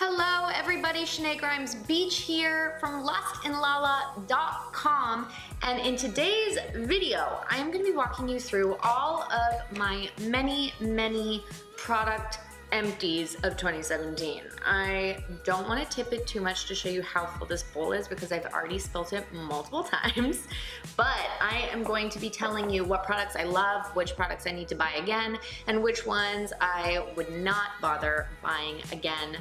Hello everybody, Shenae Grimes Beach here from lostinlala.com, and in today's video I am going to be walking you through all of my many product empties of 2017. I don't want to tip it too much to show you how full this bowl is because I've already spilled it multiple times, but I am going to be telling you what products I love, which products I need to buy again, and which ones I would not bother buying again.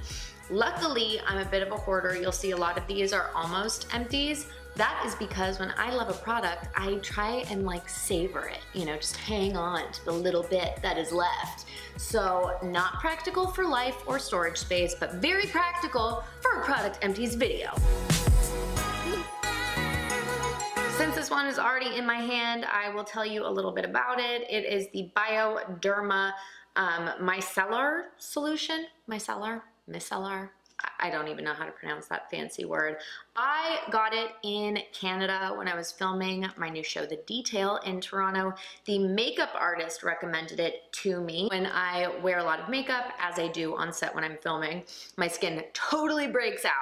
Luckily, I'm a bit of a hoarder. You'll see a lot of these are almost empties. That is because when I love a product, I try and like savor it, you know, just hang on to the little bit that is left. So not practical for life or storage space, but very practical for a product empties video. Since this one is already in my hand, I will tell you a little bit about it. It is the Bioderma micellar solution, micellar. I don't even know how to pronounce that fancy word. I got it in Canada when I was filming my new show, The Detail, in Toronto. The makeup artist recommended it to me. When I wear a lot of makeup, as I do on set when I'm filming, my skin totally breaks out.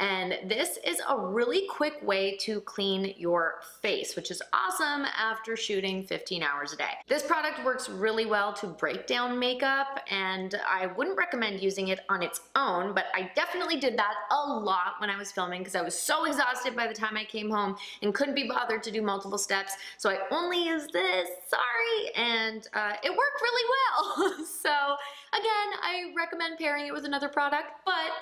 And this is a really quick way to clean your face, which is awesome after shooting 15 hours a day. This product works really well to break down makeup, and I wouldn't recommend using it on its own, but I definitely did that a lot when I was filming because I was so exhausted by the time I came home and couldn't be bothered to do multiple steps. So I only used this, sorry, and it worked really well. So again, I recommend pairing it with another product, but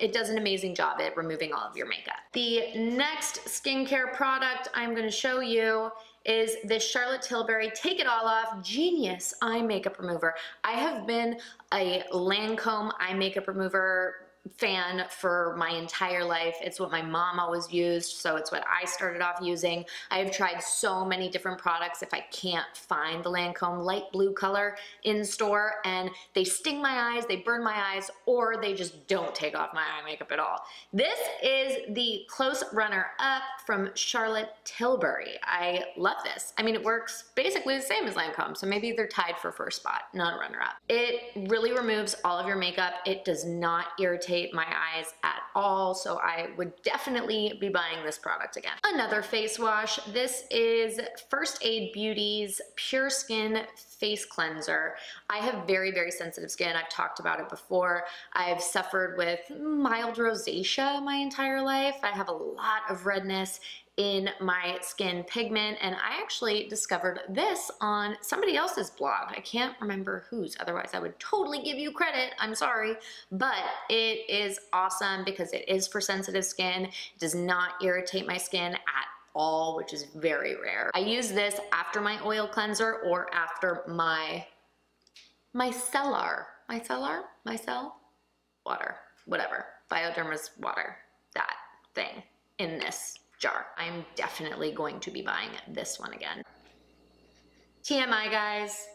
it does an amazing job at removing all of your makeup. The next skincare product I'm going to show you is this Charlotte Tilbury Take It All Off Genius Eye Makeup Remover. I have been a Lancome eye makeup remover fan for my entire life. It's what my mom always used, so it's what I started off using. I have tried so many different products. If I can't find the Lancome light blue color in store, and they sting my eyes, they burn my eyes, or they just don't take off my eye makeup at all. This is the Close Runner Up from Charlotte Tilbury. I love this. I mean, it works basically the same as Lancome, so maybe they're tied for first spot, not runner up. It really removes all of your makeup. It does not irritate my eyes at all, so I would definitely be buying this product again. Another face wash. This is First Aid Beauty's Pure Skin Face Cleanser. I have very sensitive skin. I've talked about it before. I've suffered with mild rosacea my entire life. I have a lot of redness in my skin pigment, and I actually discovered this on somebody else's blog. I can't remember whose, otherwise I would totally give you credit. I'm sorry, but it is awesome because it is for sensitive skin. It does not irritate my skin at all, which is very rare. I use this after my oil cleanser or after my micellar water, whatever, Bioderma's water, that thing in this jar. I'm definitely going to be buying this one again. TMI guys,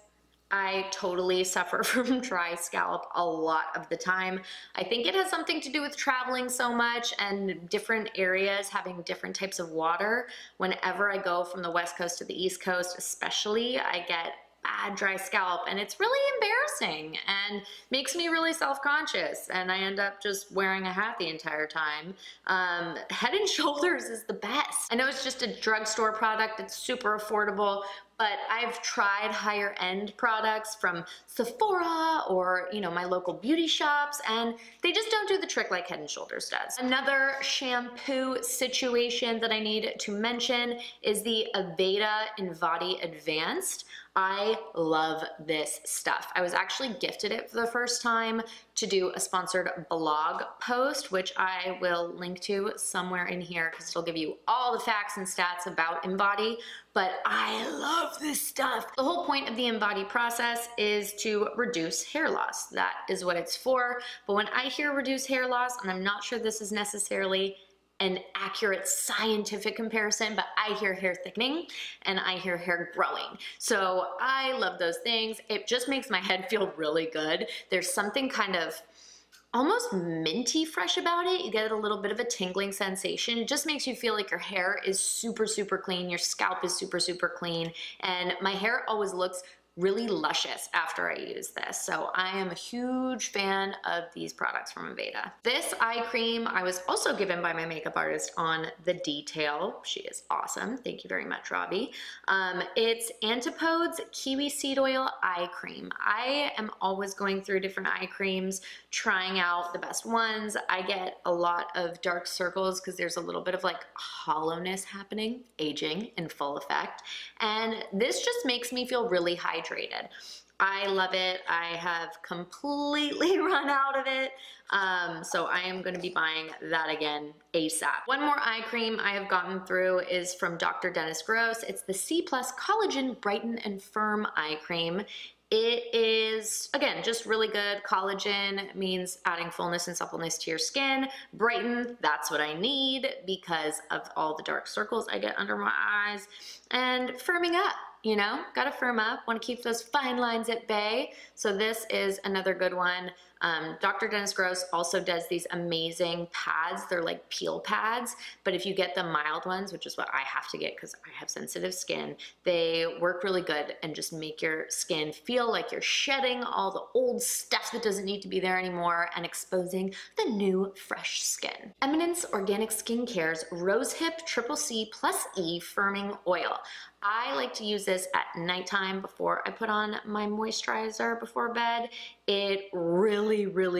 I totally suffer from dry scalp a lot of the time. I think it has something to do with traveling so much and different areas having different types of water. Whenever I go from the West Coast to the East Coast especially, I get bad dry scalp, and it's really embarrassing and makes me really self-conscious, and I end up just wearing a hat the entire time. Head and Shoulders is the best. I know it's just a drugstore product, it's super affordable, but I've tried higher end products from Sephora or, you know, my local beauty shops, and they just don't do the trick like Head and Shoulders does. Another shampoo situation that I need to mention is the Aveda Invati Advanced. I love this stuff. I was actually gifted it for the first time to do a sponsored blog post, which I will link to somewhere in here because it'll give you all the facts and stats about Invati. But I love this stuff. The whole point of the Invati process is to reduce hair loss. That is what it's for. But when I hear reduce hair loss, and I'm not sure this is necessarily an accurate scientific comparison, but I hear hair thickening and I hear hair growing. So I love those things. It just makes my head feel really good. There's something kind of almost minty fresh about it. You get a little bit of a tingling sensation. It just makes you feel like your hair is super clean, your scalp is super clean, and my hair always looks really luscious after I use this. So I am a huge fan of these products from Aveda. This eye cream I was also given by my makeup artist on The Detail. She is awesome. Thank you very much, Robbie. It's Antipodes Kiwi Seed Oil Eye Cream. I am always going through different eye creams, trying out the best ones. I get a lot of dark circles because there's a little bit of like hollowness happening, aging in full effect. And this just makes me feel really hydrated. I love it. I have completely run out of it. So I am going to be buying that again ASAP. One more eye cream I have gotten through is from Dr. Dennis Gross. It's the C+ Collagen Brighten and Firm Eye Cream. It is, again, just really good. Collagen means adding fullness and suppleness to your skin. Brighten, that's what I need because of all the dark circles I get under my eyes. And firming up. You know, gotta firm up, wanna keep those fine lines at bay. So this is another good one. Dr. Dennis Gross also does these amazing pads. They're like peel pads, but if you get the mild ones, which is what I have to get because I have sensitive skin, they work really good and just make your skin feel like you're shedding all the old stuff that doesn't need to be there anymore and exposing the new, fresh skin. Eminence Organic Skincare's Rosehip Triple C Plus E Firming Oil. I like to use this at nighttime before I put on my moisturizer before bed. It really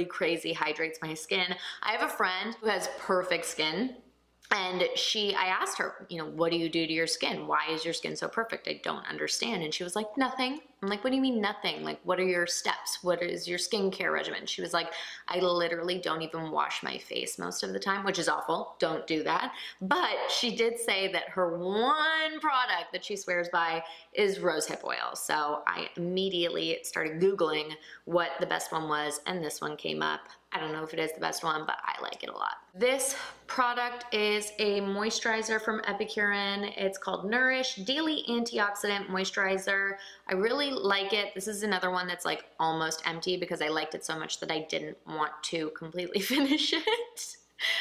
crazy hydrates my skin. I have a friend who has perfect skin, and I asked her, you know, what do you do to your skin? Why is your skin so perfect? I don't understand. And she was like, nothing. I'm like, what do you mean nothing? Like, what are your steps? What is your skincare regimen? She was like, I literally don't even wash my face most of the time, which is awful. Don't do that. But she did say that her one product that she swears by is rosehip oil. So I immediately started Googling what the best one was, and this one came up. I don't know if it is the best one, but I like it a lot. This product is a moisturizer from Epicuren. It's called Nourish Daily Antioxidant Moisturizer. I really like it. This is another one that's like almost empty because I liked it so much that I didn't want to completely finish it.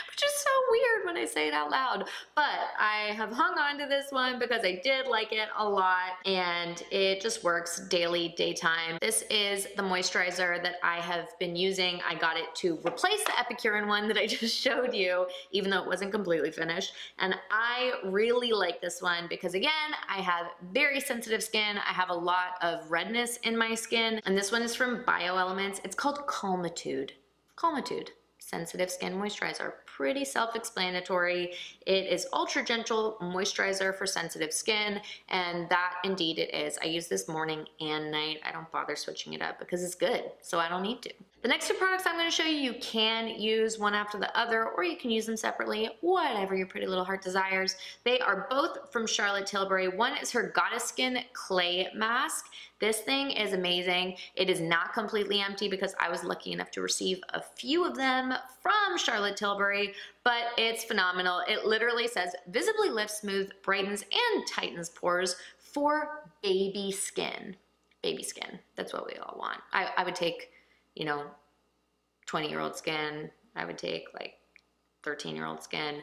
Which is so weird when I say it out loud, but I have hung on to this one because I did like it a lot, and it just works daily, daytime. This is the moisturizer that I have been using. I got it to replace the Epicuren one that I just showed you, even though it wasn't completely finished, and I really like this one because, again, I have very sensitive skin. I have a lot of redness in my skin, and this one is from BioElements. It's called Calmitude. Calmitude. Sensitive skin moisturizer. Pretty self-explanatory. It is ultra gentle moisturizer for sensitive skin, and that indeed it is. I use this morning and night. I don't bother switching it up because it's good, so I don't need to. The next two products I'm going to show you, you can use one after the other, or you can use them separately, whatever your pretty little heart desires. They are both from Charlotte Tilbury. One is her Goddess Skin Clay Mask. This thing is amazing. It is not completely empty because I was lucky enough to receive a few of them from Charlotte Tilbury, but it's phenomenal. It literally says, visibly lifts, smooth, brightens, and tightens pores for baby skin. Baby skin. That's what we all want. I would take, you know, 20-year-old skin. I would take, like, 13-year-old skin.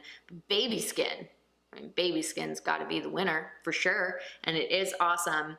Baby skin. I mean, baby skin's got to be the winner for sure, and it is awesome.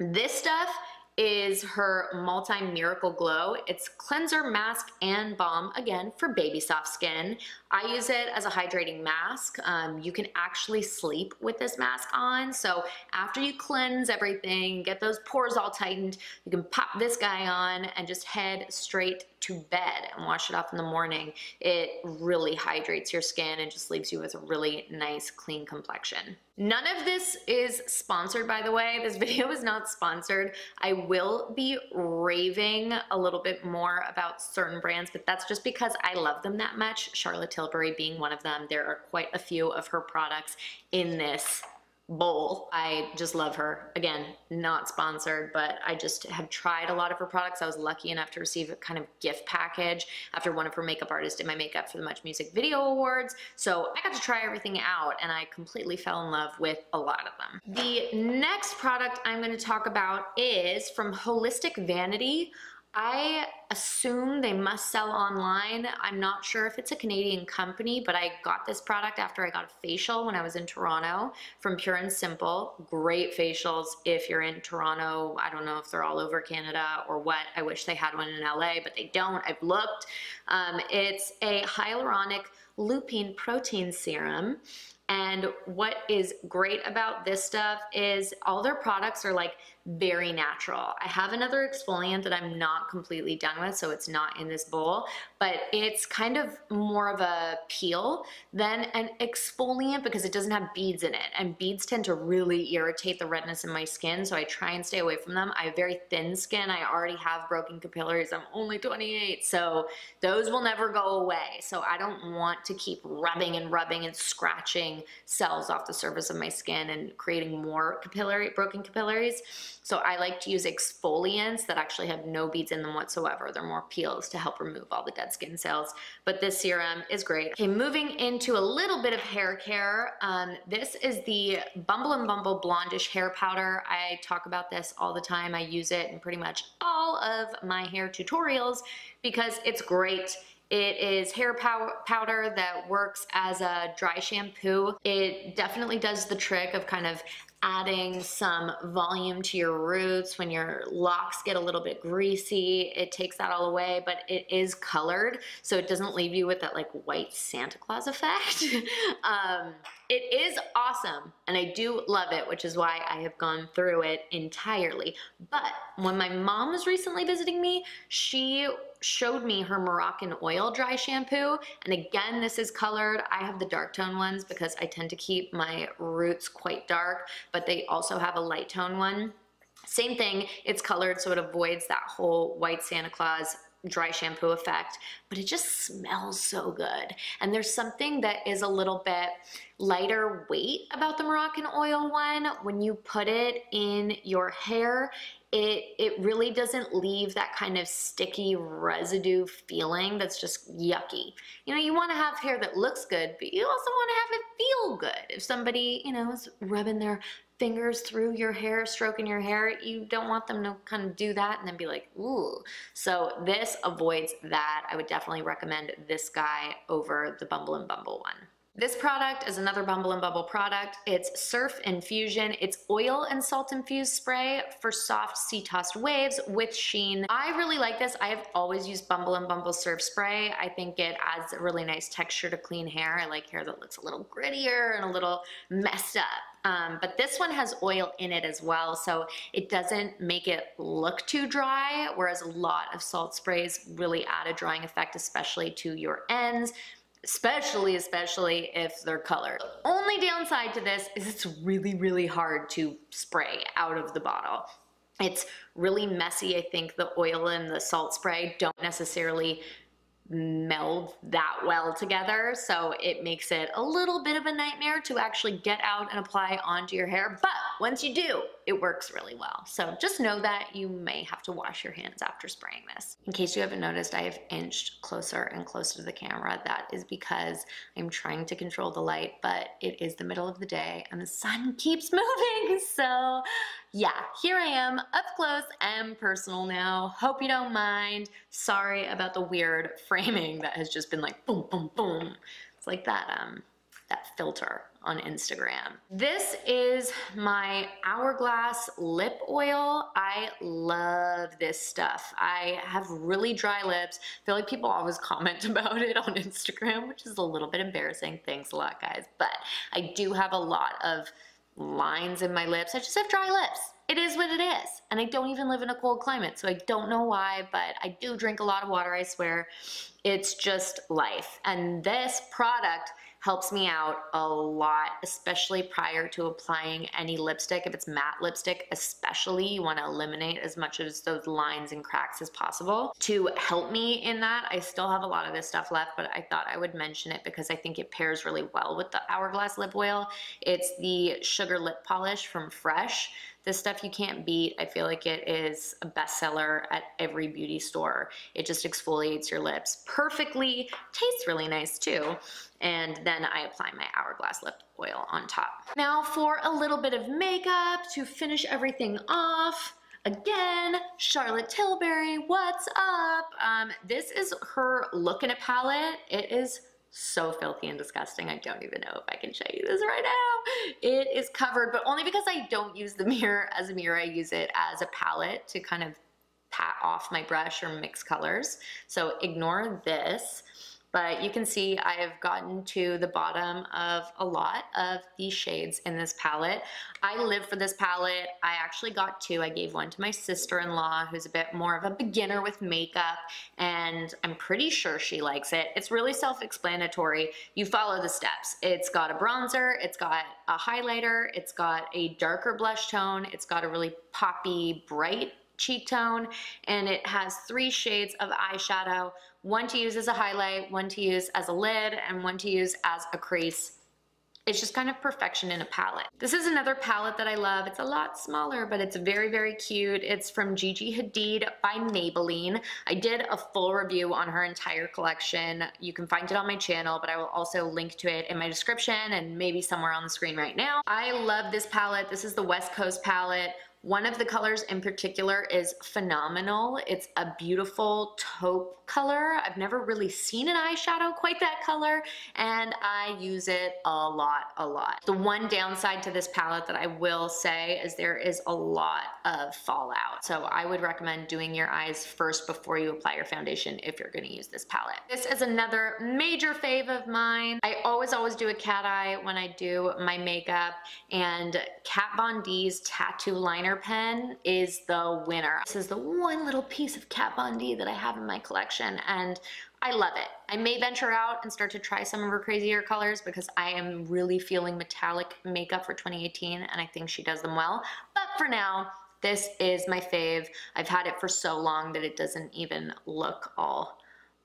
This stuff is her Multi Miracle Glow. It's cleanser, mask, and balm, again, for baby soft skin. I use it as a hydrating mask. You can actually sleep with this mask on, so after you cleanse everything, get those pores all tightened, you can pop this guy on and just head straight to bed and wash it off in the morning. It really hydrates your skin and just leaves you with a really nice, clean complexion. None of this is sponsored, by the way. This video is not sponsored. I will be raving a little bit more about certain brands, but that's just because I love them that much, Charlotte Tilbury being one of them. There are quite a few of her products in this bowl. I just love her. Again, not sponsored, but I just have tried a lot of her products. I was lucky enough to receive a kind of gift package after one of her makeup artists did my makeup for the Much Music Video Awards. So I got to try everything out, and I completely fell in love with a lot of them. The next product I'm going to talk about is from Holistic Vanity. I assume they must sell online. I'm not sure if it's a Canadian company, but I got this product after I got a facial when I was in Toronto from Pure and Simple. Great facials if you're in Toronto. I don't know if they're all over Canada or what. I wish they had one in LA, but they don't. I've looked. It's a hyaluronic lupine protein serum. And what is great about this stuff is all their products are like very natural. I have another exfoliant that I'm not completely done with, so it's not in this bowl, but it's kind of more of a peel than an exfoliant because it doesn't have beads in it, and beads tend to really irritate the redness in my skin, so I try and stay away from them. I have very thin skin. I already have broken capillaries. I'm only 28, so those will never go away, so I don't want to keep rubbing and scratching cells off the surface of my skin and creating more broken capillaries. So I like to use exfoliants that actually have no beads in them whatsoever. They're more peels to help remove all the dead skin cells. But this serum is great. Okay, moving into a little bit of hair care. This is the Bumble and Bumble Blondish Hair Powder. I talk about this all the time. I use it in pretty much all of my hair tutorials because it's great. It is hair powder that works as a dry shampoo. It definitely does the trick of kind of adding some volume to your roots when your locks get a little bit greasy. It takes that all away, but it is colored, so it doesn't leave you with that like white Santa Claus effect. It is awesome, and I do love it, which is why I have gone through it entirely. But when my mom was recently visiting me, she showed me her Moroccan oil dry shampoo, and again, this is colored. I have the dark tone ones because I tend to keep my roots quite dark, but they also have a light tone one. Same thing, it's colored, so it avoids that whole white Santa Claus dry shampoo effect, but it just smells so good. And there's something that is a little bit lighter weight about the Moroccan oil one. When you put it in your hair, it really doesn't leave that kind of sticky residue feeling that's just yucky. You know, you want to have hair that looks good, but you also want to have it feel good. If somebody, you know, is rubbing their fingers through your hair, stroking your hair, you don't want them to kind of do that and then be like, ooh. So this avoids that. I would definitely recommend this guy over the Bumble and Bumble one. This product is another Bumble and Bumble product. It's Surf Infusion. It's oil and salt infused spray for soft sea-tossed waves with sheen. I really like this. I have always used Bumble and Bumble Surf Spray. I think it adds a really nice texture to clean hair. I like hair that looks a little grittier and a little messed up. But this one has oil in it as well, so it doesn't make it look too dry, whereas a lot of salt sprays really add a drying effect, especially to your ends. Especially if they're colored. The only downside to this is it's really, really hard to spray out of the bottle. It's really messy. I think the oil and the salt spray don't necessarily meld that well together, so it makes it a little bit of a nightmare to actually get out and apply onto your hair, but once you do, it works really well. So just know that you may have to wash your hands after spraying this. In case you haven't noticed, I have inched closer and closer to the camera. That is because I'm trying to control the light, but it is the middle of the day and the sun keeps moving, so yeah, here I am up close and personal now. Hope you don't mind. Sorry about the weird framing that has just been like boom, boom, boom. It's like that filter on Instagram. This is my Hourglass lip oil. I love this stuff. I have really dry lips. I feel like people always comment about it on Instagram, which is a little bit embarrassing. Thanks a lot, guys. But I do have a lot of lines in my lips. I just have dry lips. It is what it is, and I don't even live in a cold climate, so I don't know why, but I do drink a lot of water, I swear. It's just life, and this product helps me out a lot, especially prior to applying any lipstick. If it's matte lipstick, especially, you want to eliminate as much of those lines and cracks as possible. To help me in that, I still have a lot of this stuff left, but I thought I would mention it because I think it pairs really well with the Hourglass lip oil. It's the Sugar Lip Polish from Fresh. This stuff you can't beat. I feel like it is a bestseller at every beauty store. It just exfoliates your lips perfectly, tastes really nice too. And then I apply my Hourglass lip oil on top. Now for a little bit of makeup to finish everything off. again. Charlotte Tilbury, what's up? This is her look in a palette. It is so filthy and disgusting. I don't even know if I can show you this right now. It is covered, but only because I don't use the mirror as a mirror. I use it as a palette to kind of pat off my brush or mix colors. So ignore this. But you can see I have gotten to the bottom of a lot of the shades in this palette. I live for this palette. I actually got two. I gave one to my sister-in-law, who's a bit more of a beginner with makeup, and I'm pretty sure she likes it. It's really self-explanatory. You follow the steps. It's got a bronzer, it's got a highlighter, it's got a darker blush tone, it's got a really poppy, bright cheek tone, and it has three shades of eyeshadow, one to use as a highlight, one to use as a lid, and one to use as a crease. It's just kind of perfection in a palette. This is another palette that I love. It's a lot smaller, but it's very, very cute. It's from Gigi Hadid by Maybelline. I did a full review on her entire collection. You can find it on my channel, but I will also link to it in my description and maybe somewhere on the screen right now. I love this palette. This is the West Coast palette. One of the colors in particular is phenomenal. It's a beautiful taupe color. I've never really seen an eyeshadow quite that color, and I use it a lot. The one downside to this palette that I will say is there is a lot of fallout. So I would recommend doing your eyes first before you apply your foundation if you're gonna use this palette. This is another major fave of mine. I always do a cat eye when I do my makeup, and Kat Von D's Tattoo Liner pen is the winner. This is the one little piece of Kat Von D that I have in my collection, and I love it. I may venture out and start to try some of her crazier colors because I am really feeling metallic makeup for 2018, and I think she does them well. But for now, this is my fave. I've had it for so long that it doesn't even look all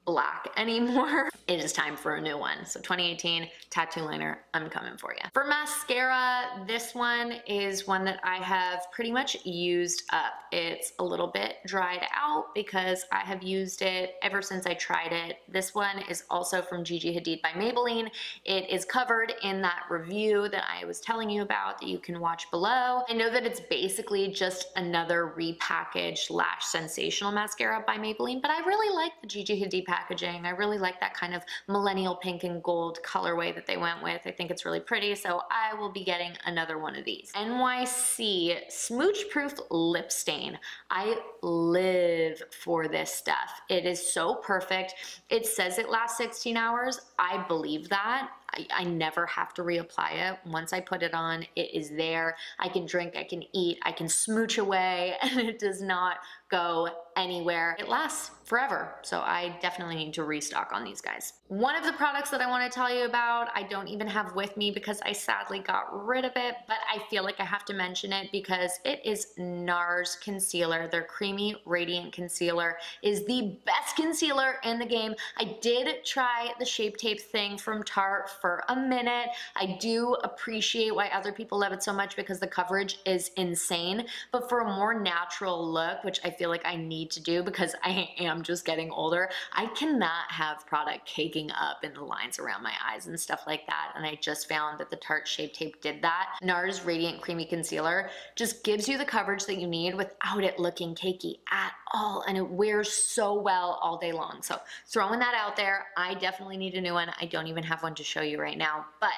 black anymore. It is time for a new one. So 2018, Tattoo Liner, I'm coming for you. For mascara, this one is one that I have pretty much used up. It's a little bit dried out because I have used it ever since I tried it. This one is also from Gigi Hadid by Maybelline. It is covered in that review that I was telling you about that you can watch below. I know that it's basically just another repackaged Lash Sensational mascara by Maybelline, but I really like the Gigi Hadid packaging. I really like that kind of millennial pink and gold colorway that they went with. I think it's really pretty, so I will be getting another one of these. NYC Smooch Proof Lip Stain. I live for this stuff. It is so perfect. It says it lasts 16 hours. I believe that. I never have to reapply it. Once I put it on, it is there. I can drink, I can eat, I can smooch away, and it does not go anywhere. It lasts forever, so I definitely need to restock on these guys. One of the products that I want to tell you about, I don't even have with me because I sadly got rid of it, but I feel like I have to mention it because it is NARS Concealer. Their Creamy Radiant Concealer is the best concealer in the game. I did try the Shape Tape thing from Tarte for a minute. I do appreciate why other people love it so much because the coverage is insane, but for a more natural look, which I feel like I need to do because I am just getting older, I cannot have product caking up in the lines around my eyes and stuff like that, and I just found that the Tarte Shape Tape did that. NARS Radiant Creamy Concealer just gives you the coverage that you need without it looking cakey at all, and it wears so well all day long. So throwing that out there, I definitely need a new one. I don't even have one to show you right now, but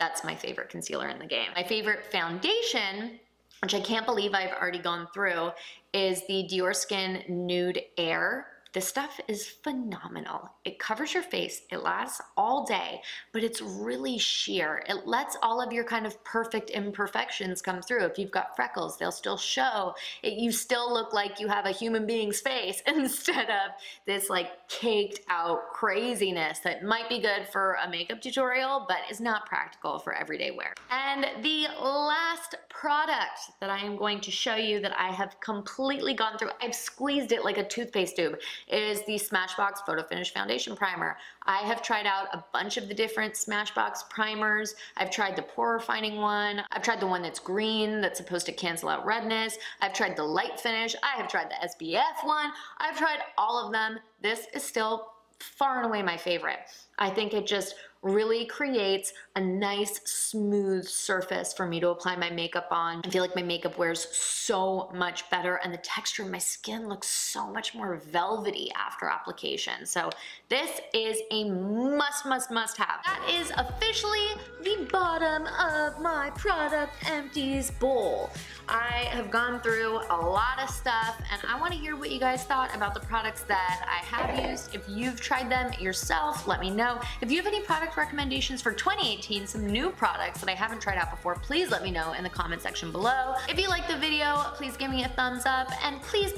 that's my favorite concealer in the game. My favorite foundation, which I can't believe I've already gone through, is the Dior Skin Nude Air. This stuff is phenomenal. It covers your face, it lasts all day, but it's really sheer. It lets all of your kind of perfect imperfections come through. If you've got freckles, they'll still show. You still look like you have a human being's face instead of this like caked out craziness that might be good for a makeup tutorial, but is not practical for everyday wear. And the last product that I am going to show you that I have completely gone through, I've squeezed it like a toothpaste tube, is the Smashbox Photo Finish Foundation Primer. I have tried out a bunch of the different Smashbox primers. I've tried the pore refining one. I've tried the one that's green that's supposed to cancel out redness. I've tried the light finish. I have tried the SPF one. I've tried all of them. This is still far and away my favorite. I think it just really creates a nice smooth surface for me to apply my makeup on. I feel like my makeup wears so much better and the texture of my skin looks so much more velvety after application. So this is a must have. That is officially the bottom of my product empties bowl. I have gone through a lot of stuff and I want to hear what you guys thought about the products that I have used. If you've tried them yourself, let me know. If you have any product recommendations for 2018, some new products that I haven't tried out before, please let me know in the comment section below. If you like the video, please give me a thumbs up and please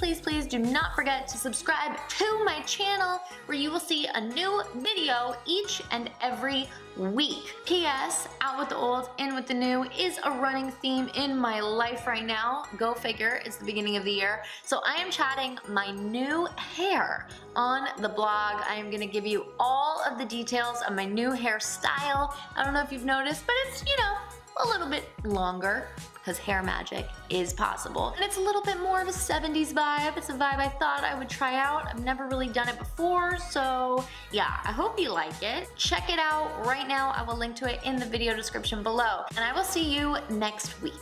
do not forget to subscribe to my channel where you will see a new video each and every week. P.S. Out with the old, in with the new is a running theme in my life right now. Go figure, it's the beginning of the year. So I am chatting my new hair on the blog. I am gonna give you all of the details of my new hairstyle. I don't know if you've noticed, but it's, you know, a little bit longer because hair magic is possible. And it's a little bit more of a 70s vibe. It's a vibe I thought I would try out. I've never really done it before, so yeah, I hope you like it. Check it out right now. I will link to it in the video description below. And I will see you next week.